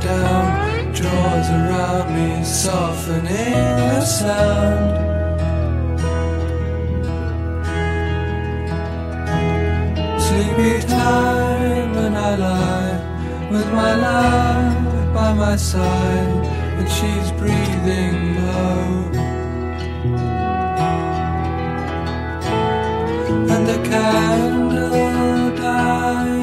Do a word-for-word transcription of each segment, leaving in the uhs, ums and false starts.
down, draws around me, softening the sound. Sleepy time and I lie with my love by my side, and she's breathing low, and the candle dies.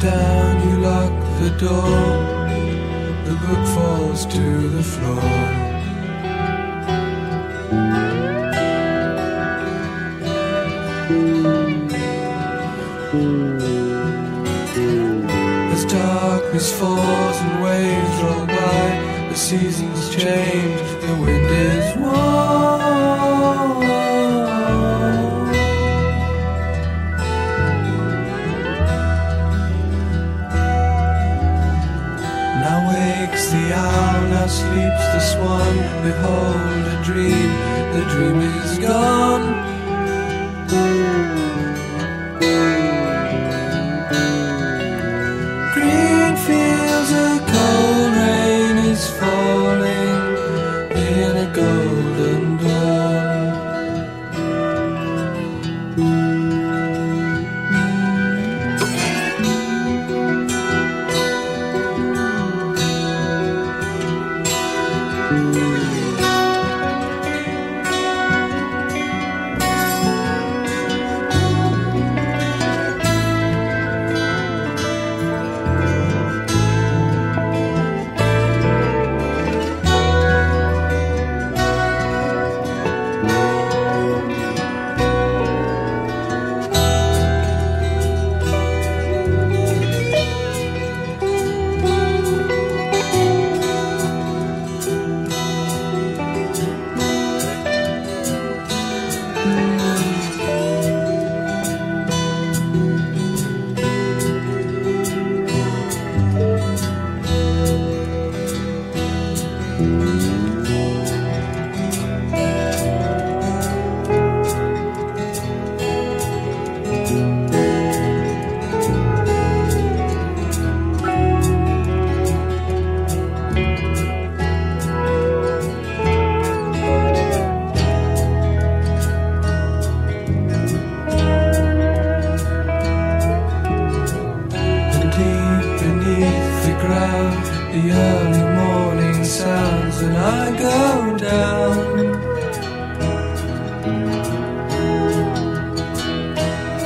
Down, you lock the door, the book falls to the floor. As darkness falls and waves roll by, the seasons change, the wind is warm. The owl, now sleeps the swan, behold a dream, the dream is gone. Green fields, a cold rain is falling in a golden dawn. The early morning sounds and I go down.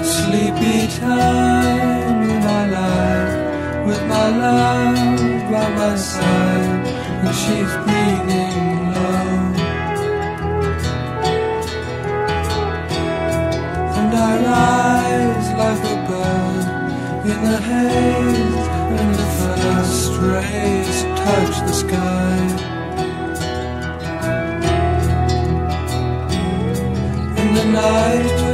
Sleepy time and I lie with my love by my side, and she's breathing low, and I rise like a bird in the haze, and the first rays touch the sky, and the night